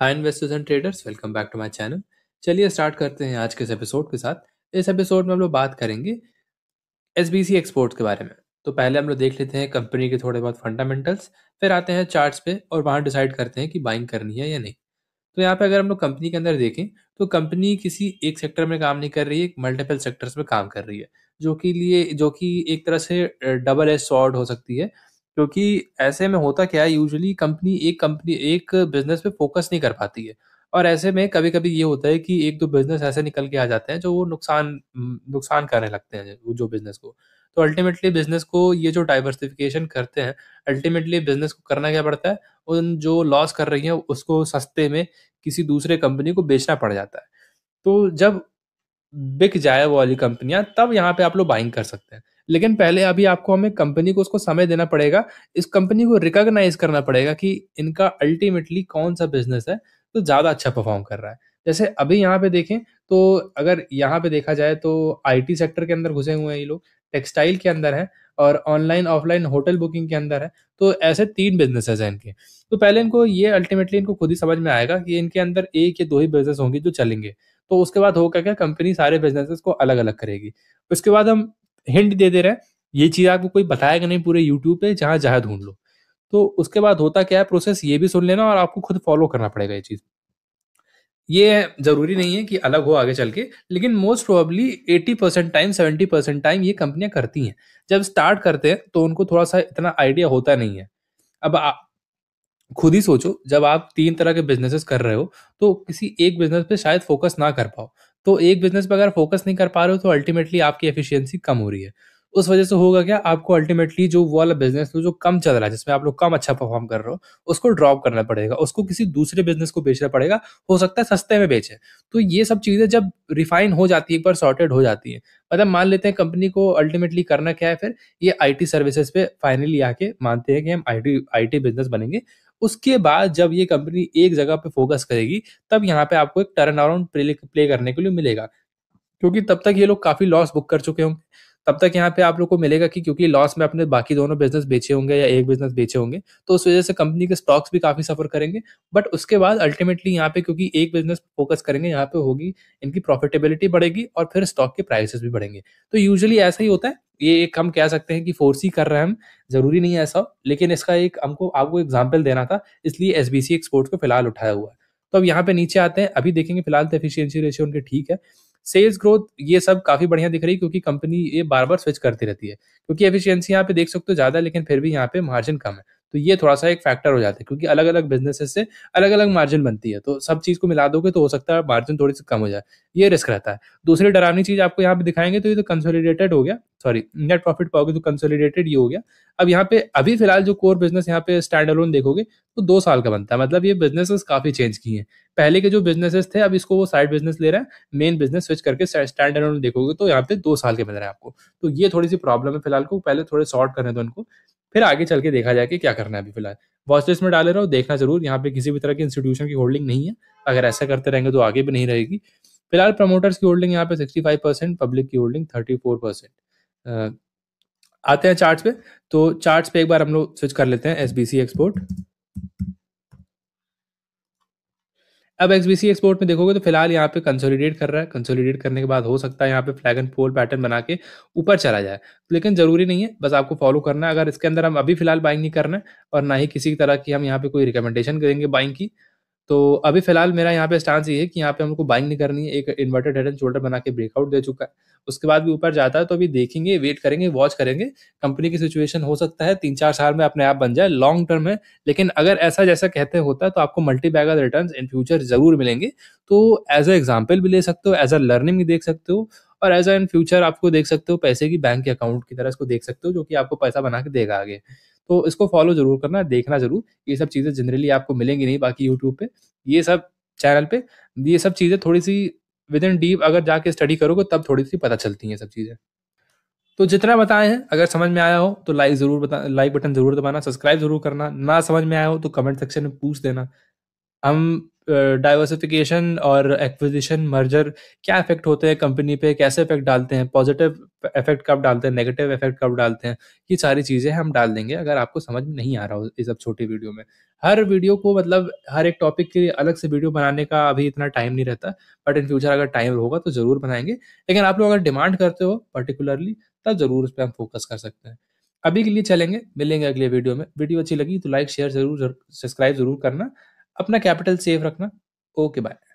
Hi investors and traders, welcome back to my channel. चलिए start करते हैं आज के इस एपिसोड के साथ। इस एपिसोड में हम लोग बात करेंगे एसबीसी एक्सपोर्ट्स के बारे में। तो पहले हम लोग देख लेते हैं कंपनी के थोड़े बहुत फंडामेंटल्स, फिर आते हैं चार्ट्स पे और वहाँ डिसाइड करते हैं कि बाइंग करनी है या नहीं। तो यहाँ पे अगर हम लोग कंपनी के अंदर देखें तो कंपनी किसी एक सेक्टर में काम नहीं कर रही है, मल्टीपल सेक्टर्स में काम कर रही है, जो कि एक तरह से डबल एज सॉर्ड हो सकती है। क्योंकि ऐसे में होता क्या है, यूजुअली कंपनी एक बिजनेस पे फोकस नहीं कर पाती है, और ऐसे में कभी कभी ये होता है कि एक दो बिजनेस ऐसे निकल के आ जाते हैं जो वो नुकसान करने लगते हैं जो बिजनेस को। तो अल्टीमेटली बिजनेस को ये जो डाइवर्सिफिकेशन करते हैं, अल्टीमेटली बिजनेस को करना क्या पड़ता है, उन जो लॉस कर रही है उसको सस्ते में किसी दूसरे कंपनी को बेचना पड़ जाता है। तो जब बिक जाए वो वाली कंपनियां, तब यहाँ पे आप लोग बाइंग कर सकते हैं। लेकिन पहले अभी आपको हमें कंपनी को उसको समय देना पड़ेगा, इस कंपनी को रिकॉग्नाइज करना पड़ेगा कि इनका अल्टीमेटली कौन सा बिजनेस है तो ज़्यादा अच्छा परफॉर्म कर रहा है। जैसे अभी यहाँ पे देखें तो अगर यहाँ पे देखा जाए तो आईटी सेक्टर के अंदर घुसे हुए हैं ये लोग, टेक्सटाइल के अंदर है, और ऑनलाइन ऑफलाइन होटल बुकिंग के अंदर है। तो ऐसे तीन बिजनेसेस हैं इनके। तो पहले इनको ये अल्टीमेटली इनको खुद ही समझ में आएगा कि इनके अंदर एक या दो ही बिजनेस होंगे जो चलेंगे। तो उसके बाद होगा क्या, कंपनी सारे बिजनेसेस को अलग अलग करेगी। उसके बाद हम हिंट दे रहे हैं, ये चीज़ आपको कोई बताएगा नहीं पूरे यूट्यूब पे, जहाँ ढूंढ लो। तो उसके बाद होता क्या है प्रोसेस, ये भी सुन लेना और आपको खुद फॉलो करना पड़ेगा ये चीज़। ये जरूरी नहीं है कि अलग हो आगे चल के, लेकिन मोस्ट प्रोबेबली 80% टाइम 70% टाइम ये कंपनियां करती हैं। जब स्टार्ट करते हैं तो उनको थोड़ा सा इतना आइडिया होता नहीं है। अब आप खुद ही सोचो, जब आप तीन तरह के बिजनेसेस कर रहे हो तो किसी एक बिजनेस पे शायद फोकस ना कर पाओ। तो एक बिजनेस पे अगर फोकस नहीं कर पा रहे हो तो अल्टीमेटली आपकी एफिशिएंसी कम हो रही है। उस वजह से होगा क्या, आपको अल्टीमेटली जो वो वाला बिजनेस जो कम चल रहा है, जिसमें आप लोग कम अच्छा परफॉर्म कर रहे हो, उसको ड्रॉप करना पड़ेगा, उसको किसी दूसरे बिजनेस को बेचना पड़ेगा, हो सकता है सस्ते में बेचे। तो ये सब चीज़ें जब रिफाइन हो जाती है, एक बार सॉर्टेड हो जाती है, मतलब मान लेते हैं कंपनी को अल्टीमेटली करना क्या है, फिर ये आईटी सर्विसेज पे फाइनली आके मानते हैं कि हम आईटी बिजनेस बनेंगे। उसके बाद जब ये कंपनी एक जगह पे फोकस करेगी, तब यहाँ पे आपको एक टर्न अराउंड प्ले करने के लिए मिलेगा, क्योंकि तब तक ये लोग काफ़ी लॉस बुक कर चुके होंगे। तब तक यहाँ पे आप लोग को मिलेगा कि क्योंकि लॉस में अपने बाकी दोनों बिजनेस बेचे होंगे या एक बिजनेस बेचे होंगे, तो उस वजह से कंपनी के स्टॉक्स भी काफ़ी सफ़र करेंगे। बट उसके बाद अल्टीमेटली यहाँ पे क्योंकि एक बिजनेस पर फोकस करेंगे, यहाँ पे होगी इनकी प्रॉफिटेबिलिटी बढ़ेगी और फिर स्टॉक के प्राइसेस भी बढ़ेंगे। तो यूजुअली ऐसा ही होता है। ये एक हम कह सकते हैं कि फोर्सी कर रहे हैं हम, जरूरी नहीं है ऐसा, लेकिन इसका एक हमको आपको एग्जाम्पल देना था, इसलिए एसबीसी एक्सपोर्ट्स को फिलहाल उठाया हुआ है। तो अब यहाँ पे नीचे आते हैं, अभी देखेंगे फिलहाल तो एफिशिएंसी रेशियो उनके ठीक है, सेल्स ग्रोथ ये सब काफ़ी बढ़िया दिख रही है, क्योंकि कंपनी ये बार बार स्विच करती रहती है। क्योंकि एफिशिएंसी यहाँ पे देख सकते हो ज़्यादा, लेकिन फिर भी यहाँ पे मार्जिन कम है, तो ये थोड़ा सा एक फैक्टर हो जाता है, क्योंकि अलग अलग बिजनेसेस से अलग अलग मार्जिन बनती है। तो सब चीज़ को मिला दोगे तो हो सकता है मार्जिन थोड़ी सी कम हो जाए, ये रिस्क रहता है। दूसरी डरावनी चीज़ आपको यहाँ पे दिखाएंगे तो ये तो कंसोलिडेटेड हो गया, सॉरी नेट प्रॉफिट पाओगे तो कंसोलिडेटेड ये हो गया। अब यहाँ पे अभी फिलहाल जो कोर बिजनेस यहाँ पे स्टैंड अलोन देखोगे तो 2 साल का बनता है, मतलब ये बिजनेसेस काफ़ी चेंज किए हैं। पहले के जो बिजनेसेस थे अब इसको वो साइड बिजनेस ले रहा है, मेन बिजनेस स्विच करके स्टैंड अलोन देखोगे तो यहाँ पे 2 साल के मिल रहा है आपको। तो ये थोड़ी सी प्रॉब्लम है फिलहाल को, पहले थोड़े शॉर्ट करने दो इनको, फिर आगे चल के देखा जाए कि क्या करना है। अभी फिलहाल वॉच लिस्ट में डाले रहो, देखना जरूर, यहाँ पे किसी भी तरह की इंस्टीट्यूशन की होल्डिंग नहीं है। अगर ऐसा करते रहेंगे तो आगे भी नहीं रहेगी। फिलहाल प्रमोटर्स की होल्डिंग यहाँ पे 65%, पब्लिक की होल्डिंग 34%। आते हैं चार्ट्स पे, तो चार्ट्स पे एक बार हम लोग स्विच कर लेते हैं एसबीसी एक्सपोर्ट। अब एसबीसी एक्सपोर्ट में देखोगे तो फिलहाल यहाँ पे कंसोलिडेट कर रहा है, कंसोलिडेट करने के बाद हो सकता है यहाँ पे फ्लैग एंड पोल पैटर्न बना के ऊपर चला जाए, लेकिन जरूरी नहीं है, बस आपको फॉलो करना है। अगर इसके अंदर हम अभी फिलहाल बाइंग नहीं करना है, और ना ही किसी तरह की हम यहाँ पे कोई रिकमेंडेशन करेंगे बाइंग की। तो अभी फिलहाल मेरा यहाँ पे स्टांस ये है कि यहाँ पे हमको बाइंग नहीं करनी है। एक इन्वर्टेड हेड एंड शोल्डर बना के ब्रेकआउट दे चुका है, उसके बाद भी ऊपर जाता है तो अभी देखेंगे, वेट करेंगे, वॉच करेंगे कंपनी की सिचुएशन। हो सकता है 3-4 साल में अपने आप बन जाए, लॉन्ग टर्म है, लेकिन अगर ऐसा जैसा कहते होता है तो आपको multi bagger return in future जरूर मिलेंगे। तो एज अ एग्जाम्पल भी ले सकते हो, एज अ लर्निंग भी देख सकते हो, और एज अ इन फ्यूचर आपको देख सकते हो पैसे की बैंक के अकाउंट की तरह इसको देख सकते हो, जो कि आपको पैसा बना के देगा आगे। तो इसको फॉलो जरूर करना, देखना जरूर। ये सब चीज़ें जनरली आपको मिलेंगी नहीं बाकी यूट्यूब पे, ये सब चैनल पे ये सब चीज़ें थोड़ी सी विद इन डीप अगर जाके स्टडी करोगे तब थोड़ी सी पता चलती हैं सब चीज़ें। तो जितना बताए हैं अगर समझ में आया हो तो लाइक बटन जरूर दबाना, सब्सक्राइब जरूर करना। ना समझ में आया हो तो कमेंट सेक्शन में पूछ देना, हम डाइवर्सिफिकेशन और एक्विजिशन मर्जर क्या इफेक्ट होते हैं कंपनी पे, कैसे इफेक्ट डालते हैं, पॉजिटिव इफेक्ट कब डालते हैं, नेगेटिव इफेक्ट कब डालते हैं, ये सारी चीज़ें हम डाल देंगे अगर आपको समझ में नहीं आ रहा हो इस सब छोटी वीडियो में। हर वीडियो को मतलब हर एक टॉपिक के लिए अलग से वीडियो बनाने का अभी इतना टाइम नहीं रहता, बट इन फ्यूचर अगर टाइम होगा तो ज़रूर बनाएंगे। लेकिन आप लोग अगर डिमांड करते हो पर्टिकुलरली तब ज़रूर उस पर हम फोकस कर सकते हैं। अभी के लिए चलेंगे, मिलेंगे अगले वीडियो में। वीडियो अच्छी लगी तो लाइक शेयर ज़रूर, सब्सक्राइब ज़रूर करना, अपना कैपिटल सेफ रखना। Okay bye.